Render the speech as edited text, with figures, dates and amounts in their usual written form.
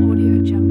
Audiojungle.